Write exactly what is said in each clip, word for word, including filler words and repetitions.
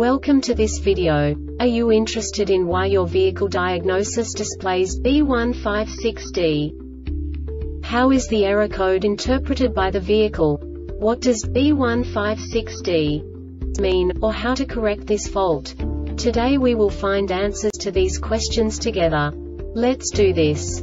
Welcome to this video. Are you interested in why your vehicle diagnosis displays B one five six D? How is the error code interpreted by the vehicle? What does B one five six D mean, or how to correct this fault? Today we will find answers to these questions together. Let's do this.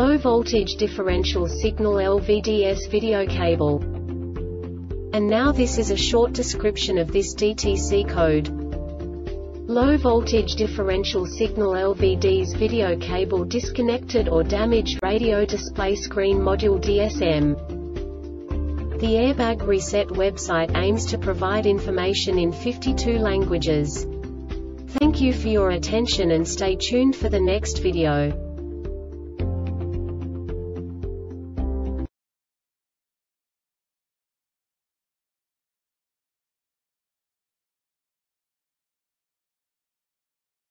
low voltage differential signal L V D S video cable. And now this is a short description of this D T C code. Low voltage differential signal L V Ds video cable disconnected or damaged, radio display screen module D S M. The Airbag Reset website aims to provide information in fifty-two languages. Thank you for your attention and stay tuned for the next video.